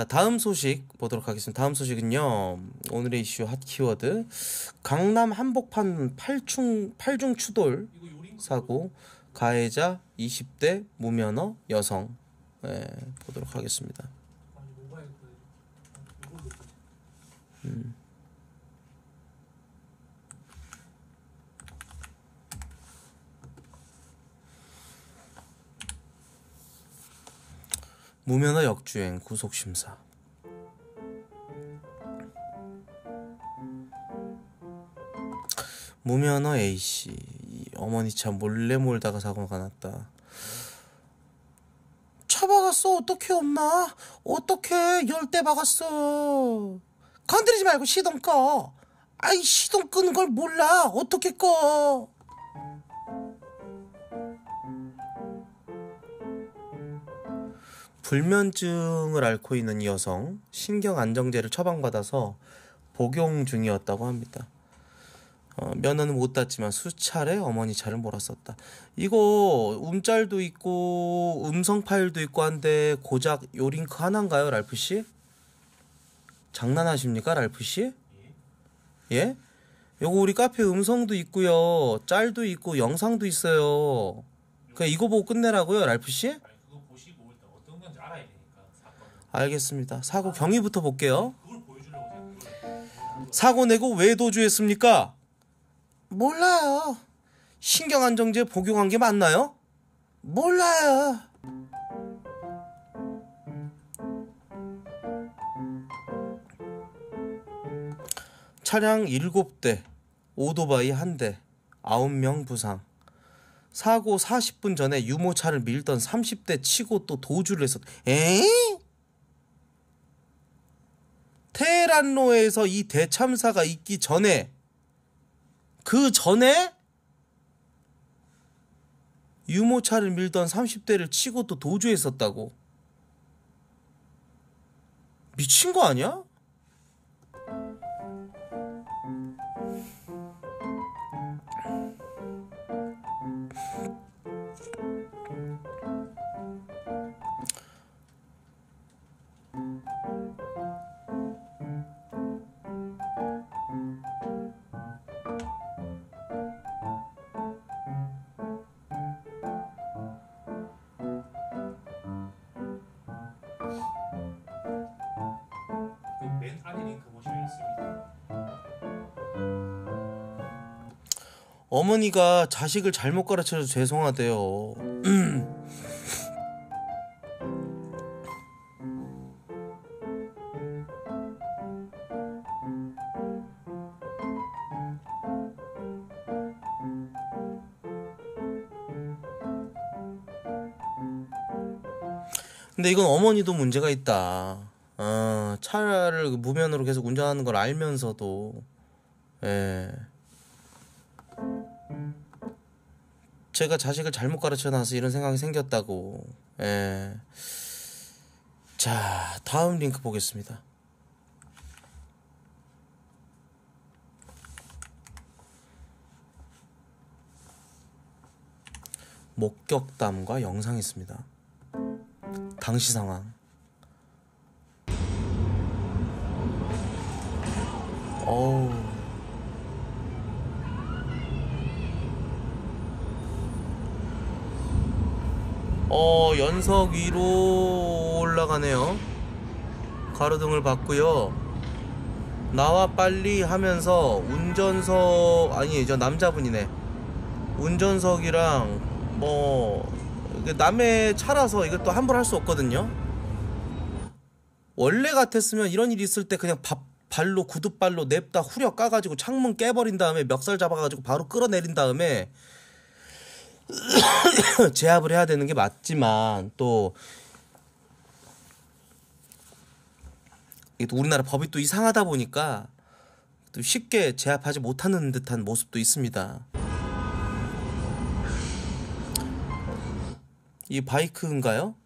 자, 다음 소식 보도록 하겠습니다. 다음 소식은요, 오늘의 이슈 핫 키워드 강남 한복판 8중 추돌 사고 가해자 20대 무면허 여성. 네, 보도록 하겠습니다. 무면허 역주행 구속심사. 무면허 A씨, 어머니 차 몰래 몰다가 사고가 났다. 차 박았어. 어떡해 엄마, 어떡해. 10대 박았어. 건드리지 말고 시동 꺼. 아이, 시동 끄는 걸 몰라. 어떻게 꺼. 불면증을 앓고 있는 이 여성, 신경안정제를 처방받아서 복용 중이었다고 합니다. 면허는 못 땄지만 수차례 어머니 차를 몰았었다. 이거 움짤도 있고 음성 파일도 있고 한데 고작 요 링크 하나인가요, 랄프씨? 장난하십니까, 랄프씨? 예? 요거 우리 카페 음성도 있고요, 짤도 있고 영상도 있어요. 그냥 이거 보고 끝내라고요, 랄프씨? 알겠습니다. 사고 경위부터 볼게요. 사고 내고 왜 도주했습니까? 몰라요. 신경안정제 복용한 게 맞나요? 몰라요. 차량 7대, 오토바이 1대, 9명 부상. 사고 40분 전에 유모차를 밀던 30대 치고 또 도주를 했었... 에이? 테헤란로에서 이 대참사가 있기 전에, 그 전에 유모차를 밀던 30대를 치고 또 도주했었다고. 미친 거 아니야? 어머니가 자식을 잘못 가르쳐서 죄송하대요. 근데 이건 어머니도 문제가 있다. 차를 무면허로 계속 운전하는 걸 알면서도. 예. 제가 자식을 잘못 가르쳐놔서 이런 생각이 생겼다고. 예. 자, 다음 링크 보겠습니다. 목격담과 영상이 있습니다. 당시 상황. 어우. 연석 위로 올라가네요. 가로등을 봤고요. 나와 빨리 하면서 운전석, 아니 저 남자분이네, 운전석이랑 뭐 남의 차라서 이것도 함부로 할 수 없거든요. 원래 같았으면 이런 일이 있을 때 그냥 발로 구둣발로 냅다 후려 까가지고 창문 깨버린 다음에 멱살 잡아가지고 바로 끌어내린 다음에 제압을 해야 되는 게 맞지만, 또 이게 또 우리나라 법이 또 이상하다 보니까 또 쉽게 제압하지 못하는 듯한 모습도 있습니다. 이 바이크인가요?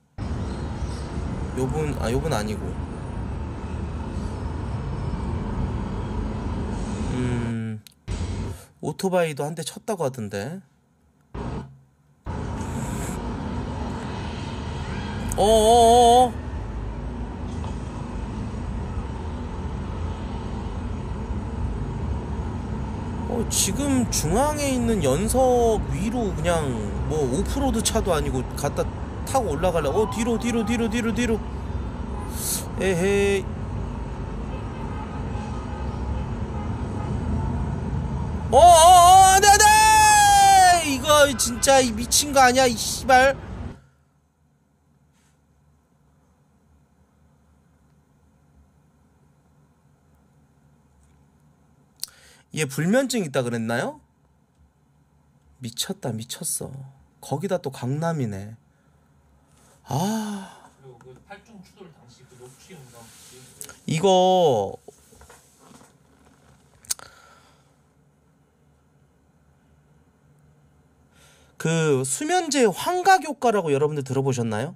요분 아니고. 오토바이도 한 대 쳤다고 하던데. 지금 중앙에 있는 연석 위로 그냥 뭐 오프로드 차도 아니고 갖다 타고 올라가려. 뒤로. 에헤이. 안돼! 이거 진짜 미친 거 아니야, 이 씨발. 얘 불면증 있다 그랬나요? 미쳤다, 미쳤어. 거기다 또 강남이네. 아. 그리고 그 팔중 추돌 당시 그 녹취 영상. 이거 그 수면제 환각 효과라고 여러분들 들어보셨나요?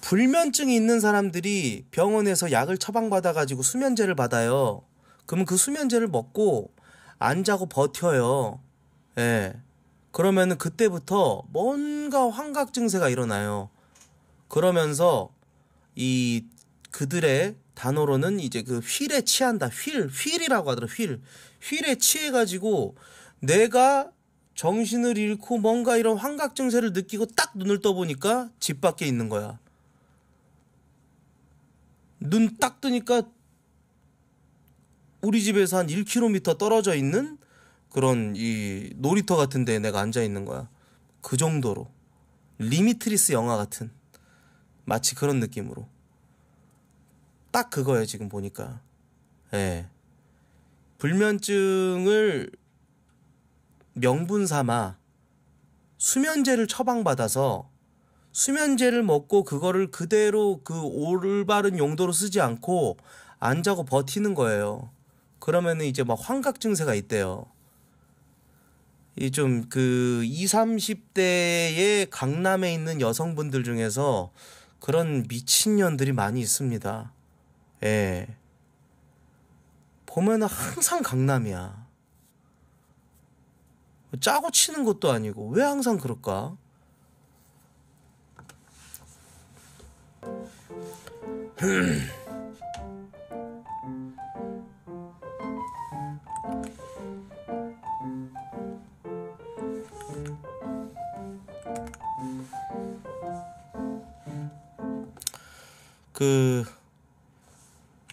불면증이 있는 사람들이 병원에서 약을 처방받아가지고 수면제를 받아요. 그러면 그 수면제를 먹고 안 자고 버텨요. 예. 그러면은 그때부터 뭔가 환각 증세가 일어나요. 그러면서 이 그들의 단어로는 이제 그 휠에 취한다. 휠이라고 하더라. 휠에 취해가지고 내가 정신을 잃고 뭔가 이런 환각 증세를 느끼고 딱 눈을 떠보니까 집 밖에 있는 거야. 눈 딱 뜨니까 우리 집에서 한 1km 떨어져 있는 그런 이 놀이터 같은 데에 내가 앉아 있는 거야. 그 정도로 리미트리스 영화 같은 마치 그런 느낌으로 딱 그거예요 지금 보니까. 예. 불면증을 명분 삼아 수면제를 처방받아서 수면제를 먹고 그거를 그대로 그 올바른 용도로 쓰지 않고 안 자고 버티는 거예요. 그러면은 이제 막 환각 증세가 있대요. 이 좀 그 20, 30대의 강남에 있는 여성분들 중에서 그런 미친년들이 많이 있습니다. 예. 보면은 항상 강남이야. 짜고 치는 것도 아니고 왜 항상 그럴까? 그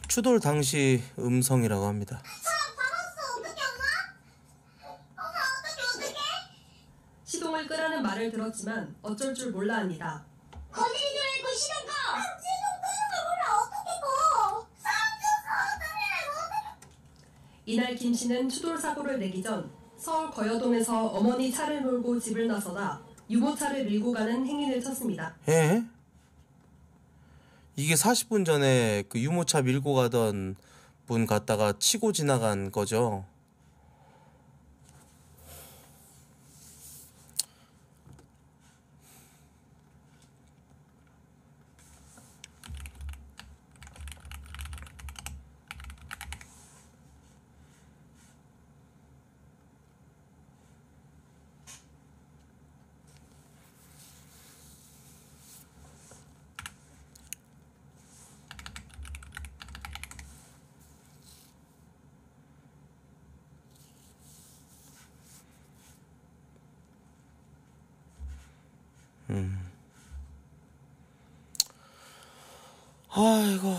추돌 당시 음성이라고 합니다. 어떻게? 시동을 끄라는 말을 들었지만 어쩔 줄 몰라 합니다. 이날 김 씨는 추돌 사고를 내기 전 서울 거여동에서 어머니 차를 몰고 집을 나서다 유모차를 밀고 가는 행인을 쳤습니다. 예? 이게 40분 전에 그 유모차 밀고 가던 분 갔다가 치고 지나간 거죠. 아이고.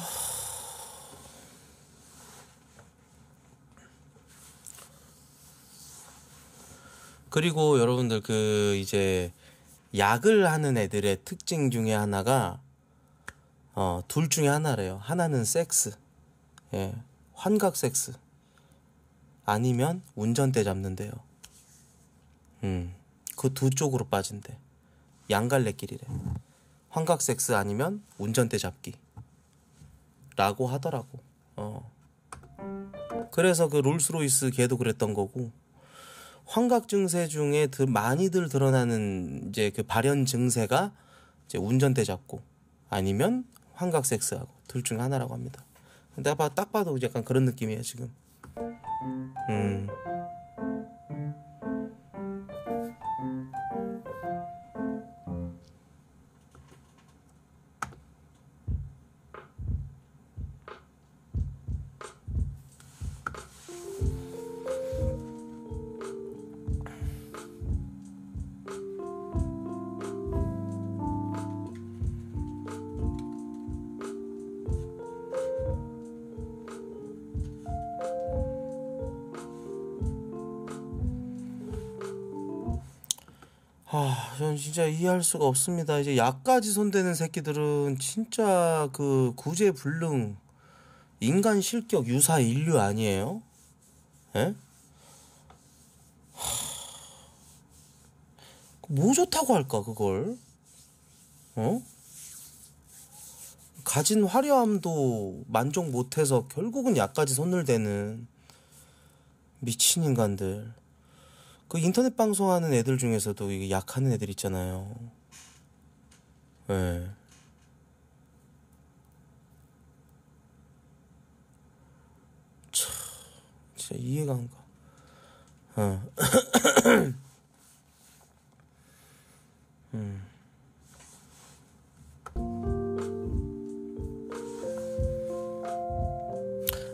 그리고 여러분들 그 이제 약을 하는 애들의 특징 중에 하나가 둘 중에 하나래요. 하나는 섹스. 예. 환각 섹스. 아니면 운전대 잡는데요. 그 두 쪽으로 빠진대. 양갈래길이래. 환각 섹스 아니면 운전대 잡기 라고 하더라고. 그래서 그 롤스로이스 걔도 그랬던 거고. 환각 증세 중에 많이들 드러나는 이제 그 발현 증세가 이제 운전대 잡고 아니면 환각 섹스하고 둘 중 하나라고 합니다. 근데 딱 봐도 약간 그런 느낌이에요 지금. 저는 진짜 이해할 수가 없습니다. 이제 약까지 손대는 새끼들은 진짜 그 구제불능, 인간 실격, 유사 인류 아니에요? 예? 뭐 좋다고 할까, 그걸? 어? 가진 화려함도 만족 못해서 결국은 약까지 손을 대는 미친 인간들. 그 인터넷 방송하는 애들 중에서도 이게 약하는 애들 있잖아요. 예. 네. 참, 진짜 이해가 안 가.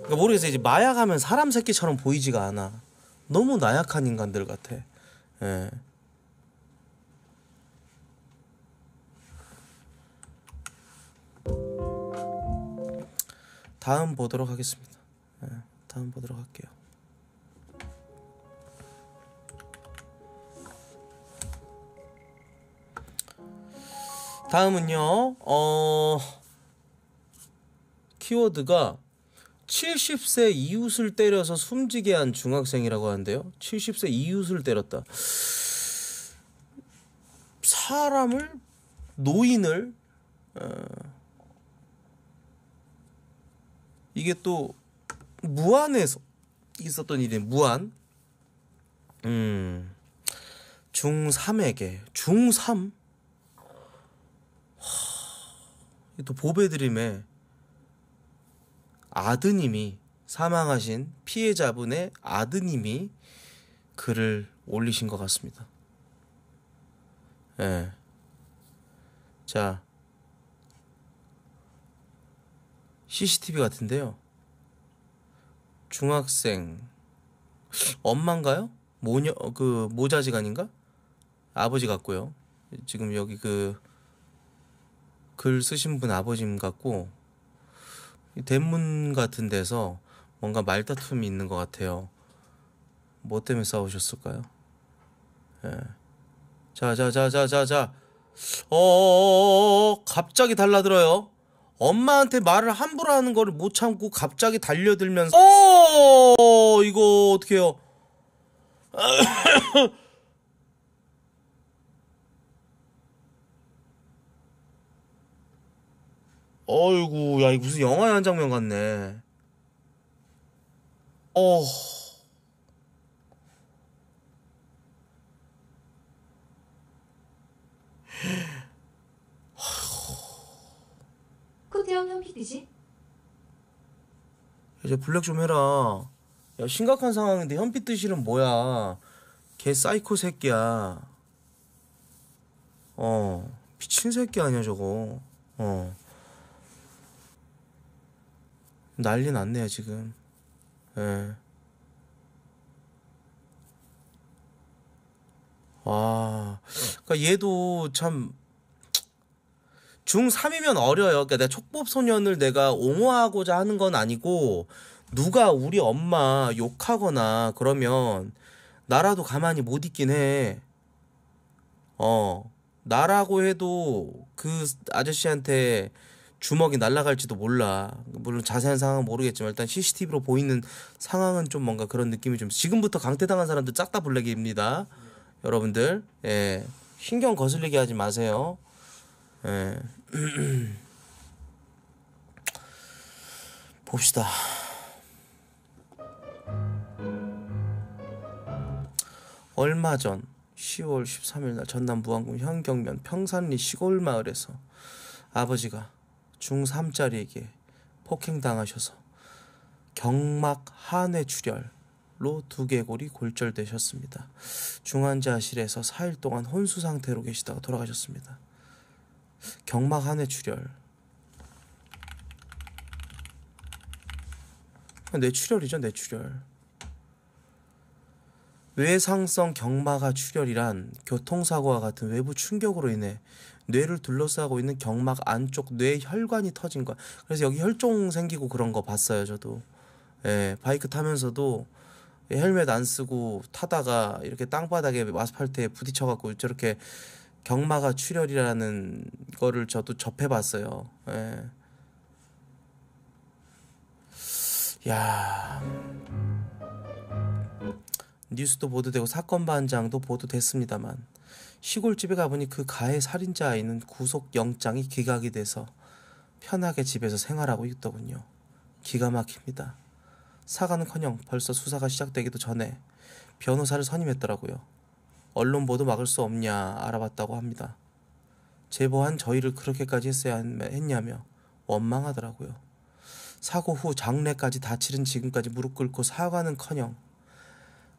그러니까 모르겠어요. 이제 마약하면 사람 새끼처럼 보이지가 않아. 너무 나약한 인간들 같아. 예. 다음 보도록 하겠습니다. 예. 다음 보도록 할게요. 다음은요. 키워드가 70세 이웃을 때려서 숨지게 한 중학생이라고 하는데요. 70세 이웃을 때렸다. 사람을, 노인을, 이게 또 무안에서 있었던 일이 무안. 중3에게 중3? 또 보배드림에 아드님이, 사망하신 피해자분의 아드님이 글을 올리신 것 같습니다. 예. 자, CCTV 같은데요. 중학생, 엄마인가요? 모녀, 그, 모자지간인가? 아버지 같고요. 지금 여기 그, 글 쓰신 분 아버지인 같고, 대문 같은 데서 뭔가 말다툼이 있는 것 같아요. 뭐 때문에 싸우셨을까요? 예. 자. 갑자기 달라들어요. 엄마한테 말을 함부로 하는 거를 못 참고 갑자기 달려들면서, 이거 어떡해요. 어이구, 야, 이거 무슨 영화의 한 장면 같네. 코태형 형 PD지? 이제 블랙 좀 해라. 야, 심각한 상황인데 현빛 뜻이는 뭐야? 걔 사이코 새끼야. 미친 새끼 아니야 저거. 난리 났네요 지금. 예. 와, 그러니까 얘도 참 중3이면 어려요. 그러니까 내가 촉법소년을 내가 옹호하고자 하는 건 아니고, 누가 우리 엄마 욕하거나 그러면 나라도 가만히 못 있긴 해. 나라고 해도 그 아저씨한테 주먹이 날아갈지도 몰라. 물론 자세한 상황은 모르겠지만 일단 CCTV로 보이는 상황은 좀 뭔가 그런 느낌이 좀. 지금부터 강퇴당한 사람들 싹 다 블랙입니다. 여러분들, 예, 신경 거슬리게 하지 마세요. 예. 봅시다. 얼마 전 10월 13일 날 전남 무안군 현경면 평산리 시골 마을에서 아버지가 중3짜리에게 폭행당하셔서 경막 하뇌출혈로 두개골이 골절되셨습니다. 중환자실에서 4일 동안 혼수 상태로 계시다가 돌아가셨습니다. 경막 하뇌출혈, 뇌출혈이죠. 뇌출혈. 외상성 경막하 출혈이란 교통사고와 같은 외부 충격으로 인해 뇌를 둘러싸고 있는 경막 안쪽 뇌 혈관이 터진 거. 그래서 여기 혈종 생기고 그런 거 봤어요 저도. 예, 바이크 타면서도 헬멧 안 쓰고 타다가 이렇게 땅바닥에 아스팔트에 부딪혀갖고 저렇게 경마가 출혈이라는 거를 저도 접해봤어요. 예. 야, 뉴스도 보도되고 사건 반장도 보도됐습니다만 시골집에 가보니 그 가해 살인자인 구속영장이 기각이 돼서 편하게 집에서 생활하고 있더군요. 기가 막힙니다. 사과는커녕 벌써 수사가 시작되기도 전에 변호사를 선임했더라고요. 언론 보도 막을 수 없냐 알아봤다고 합니다. 제보한 저희를 그렇게까지 했어야 했냐며 원망하더라고요. 사고 후 장례까지 다치른 지금까지 무릎 꿇고 사과는커녕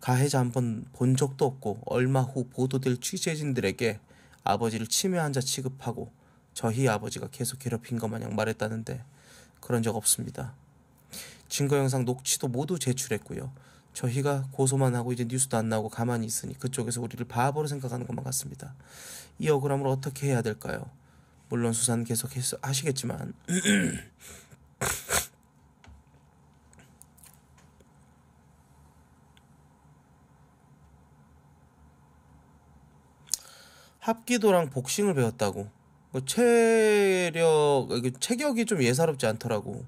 가해자 한 번 본 적도 없고 얼마 후 보도될 취재진들에게 아버지를 치매한 자 취급하고 저희 아버지가 계속 괴롭힌 것 마냥 말했다는데 그런 적 없습니다. 증거영상 녹취도 모두 제출했고요. 저희가 고소만 하고 이제 뉴스도 안 나오고 가만히 있으니 그쪽에서 우리를 바보로 생각하는 것만 같습니다. 이 억울함을 어떻게 해야 될까요? 물론 수사는 계속 하시겠지만 합기도랑 복싱을 배웠다고. 뭐 체격이 좀 예사롭지 않더라고.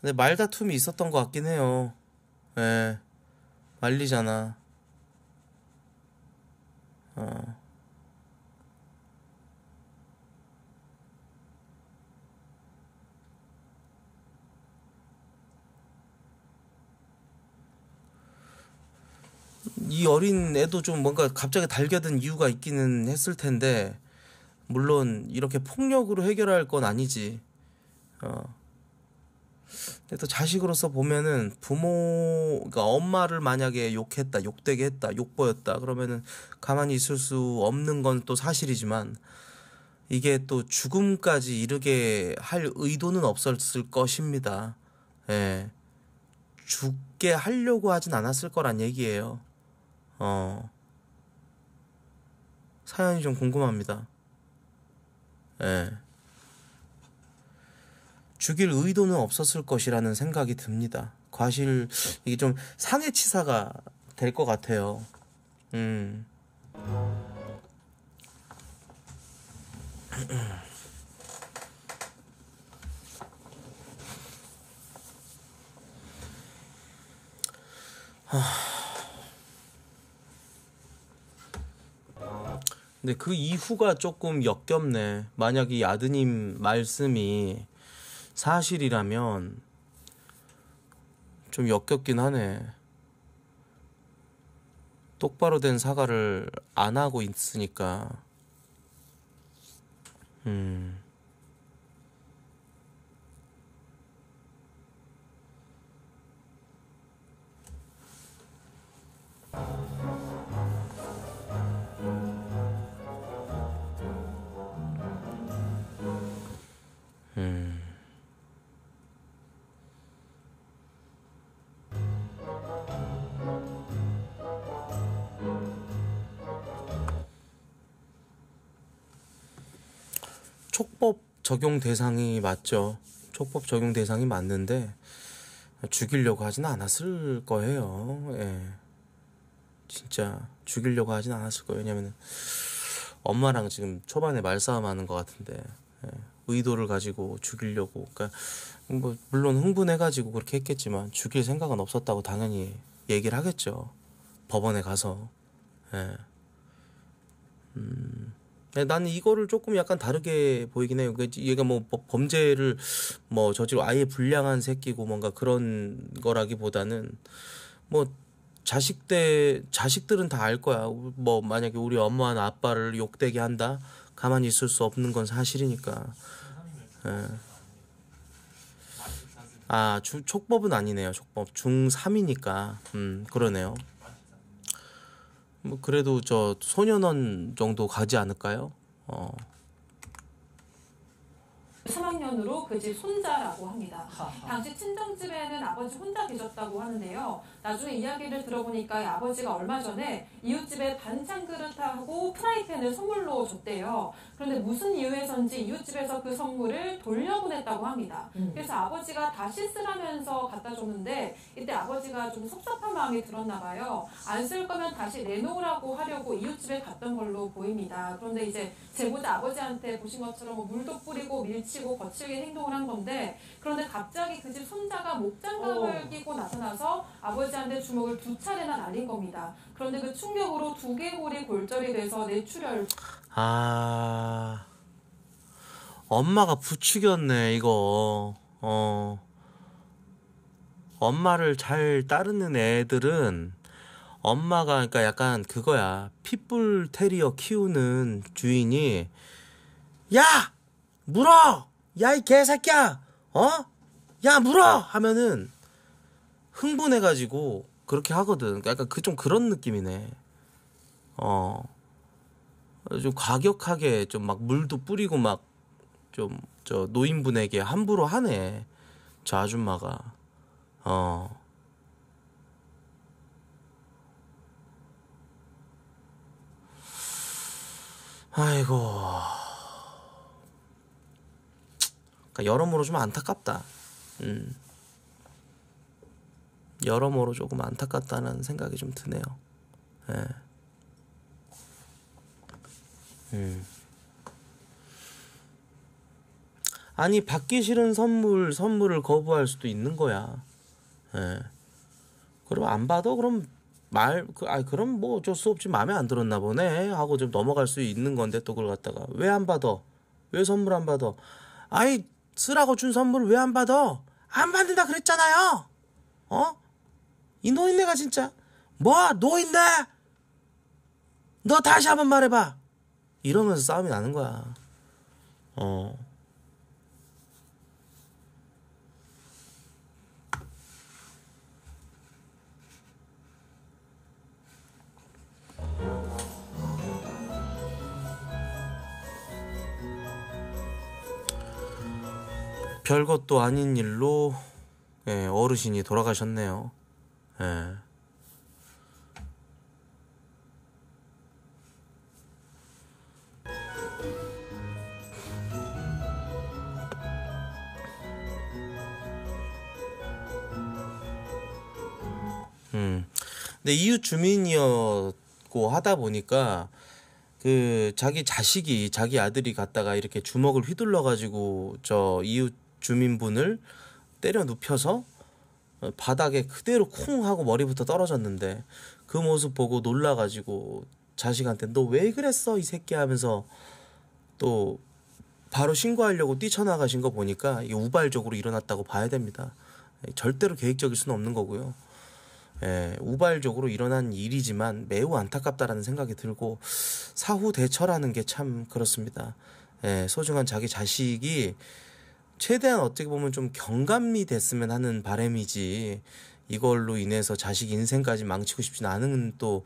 근데 말다툼이 있었던 것 같긴 해요. 예. 말리잖아. 이 어린 애도 좀 뭔가 갑자기 달겨든 이유가 있기는 했을 텐데, 물론 이렇게 폭력으로 해결할 건 아니지. 근데 또 자식으로서 보면은 그러니까 엄마를 만약에 욕했다, 욕되게 했다, 욕보였다 그러면은 가만히 있을 수 없는 건 또 사실이지만, 이게 또 죽음까지 이르게 할 의도는 없었을 것입니다. 예. 죽게 하려고 하진 않았을 거란 얘기예요. 사연이 좀 궁금합니다. 예. 죽일 의도는 없었을 것이라는 생각이 듭니다. 과실, 이게 좀 상해치사가 될 것 같아요. 근데 그 이후가 조금 역겹네. 만약 이 아드님 말씀이 사실이라면 좀 역겹긴 하네. 똑바로 된 사과를 안 하고 있으니까. 촉법 적용 대상이 맞죠. 촉법 적용 대상이 맞는데 죽이려고 하진 않았을 거예요. 예. 진짜 죽이려고 하진 않았을 거예요. 왜냐면 엄마랑 지금 초반에 말싸움하는 것 같은데, 예. 의도를 가지고 죽이려고. 그러니까 뭐 물론 흥분해가지고 그렇게 했겠지만 죽일 생각은 없었다고 당연히 얘기를 하겠죠. 법원에 가서. 예. 네, 나는 이거를 조금 약간 다르게 보이긴 해요. 얘가 뭐 범죄를 뭐 저지르고 아예 불량한 새끼고 뭔가 그런 거라기보다는 뭐 자식들은 다 알 거야. 뭐 만약에 우리 엄마나 아빠를 욕되게 한다? 가만히 있을 수 없는 건 사실이니까. 네. 아, 촉법은 아니네요. 촉법. 중3이니까. 그러네요. 뭐 그래도 저 소년원 정도 가지 않을까요? 3학년 인연으로 그 집 손자라고 합니다. 하하. 당시 친정집에는 아버지 혼자 계셨다고 하는데요. 나중에 이야기를 들어보니까 아버지가 얼마 전에 이웃집에 반찬 그릇하고 프라이팬을 선물로 줬대요. 그런데 무슨 이유에선지 이웃집에서 그 선물을 돌려보냈다고 합니다. 그래서 아버지가 다시 쓰라면서 갖다 줬는데 이때 아버지가 좀 섭섭한 마음이 들었나 봐요. 안 쓸 거면 다시 내놓으라고 하려고 이웃집에 갔던 걸로 보입니다. 그런데 이제 제보자 아버지한테 보신 것처럼 뭐 물도 뿌리고 밀치고 거칠게 행동을 한 건데, 그런데 갑자기 그 집 손자가 목장갑을 끼고 나타나서 아버지한테 주먹을 2차례나 날린 겁니다. 그런데 그 충격으로 두개골이 골절이 돼서 뇌출혈. 아, 엄마가 부추겼네 이거. 엄마를 잘 따르는 애들은 엄마가, 그러니까 약간 그거야. 핏불 테리어 키우는 주인이, 야! 물어! 야, 이 개새끼야! 야, 물어! 하면은 흥분해가지고 그렇게 하거든. 그러니까 약간 그 좀 그런 느낌이네. 좀 과격하게 좀 막 물도 뿌리고 막 좀 저 노인분에게 함부로 하네, 저 아줌마가. 아이고, 그러니까 여러모로 좀 안타깝다. 여러모로 조금 안타깝다는 생각이 좀 드네요. 예. 아니, 받기 싫은 선물을 거부할 수도 있는 거야. 예. 그럼 안 받아? 그럼 그럼 뭐 어쩔 수 없지, 마음에 안 들었나 보네 하고 좀 넘어갈 수 있는 건데, 또 그걸 갖다가 왜 안 받아? 왜 선물 안 받아? 아이, 쓰라고 준 선물 왜 안 받아? 안 받는다 그랬잖아요. 이 노인네가 진짜, 뭐 노인네? 너 다시 한번 말해봐. 이러면서 싸움이 나는 거야. 별것도 아닌 일로, 예, 어르신이 돌아가셨네요. 예. 근데 이웃 주민이었고 하다 보니까 그 자기 자식이, 자기 아들이 갔다가 이렇게 주먹을 휘둘러 가지고 저 이웃 주민분을 때려 눕혀서 바닥에 그대로 콩 하고 머리부터 떨어졌는데, 그 모습 보고 놀라가지고 자식한테 너 왜 그랬어 이 새끼 하면서 또 바로 신고하려고 뛰쳐나가신 거 보니까 이게 우발적으로 일어났다고 봐야 됩니다. 절대로 계획적일 수는 없는 거고요. 예, 우발적으로 일어난 일이지만 매우 안타깝다라는 생각이 들고, 사후 대처라는 게 참 그렇습니다. 예, 소중한 자기 자식이 최대한 어떻게 보면 좀 경감이 됐으면 하는 바람이지, 이걸로 인해서 자식 인생까지 망치고 싶진 않은, 또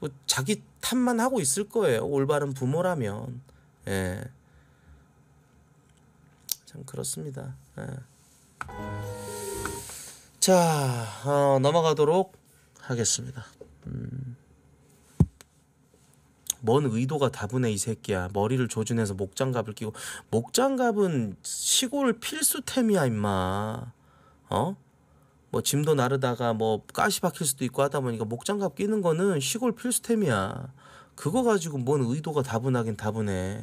뭐 자기 탓만 하고 있을 거예요, 올바른 부모라면. 예, 참 그렇습니다. 예. 자, 넘어가도록 하겠습니다. 뭔 의도가 다분해 이 새끼야. 머리를 조준해서 목장갑을 끼고. 목장갑은 시골 필수템이야 임마. 뭐 짐도 나르다가 뭐 가시 박힐 수도 있고 하다 보니까 목장갑 끼는 거는 시골 필수템이야. 그거 가지고 뭔 의도가 다분하긴 다분해.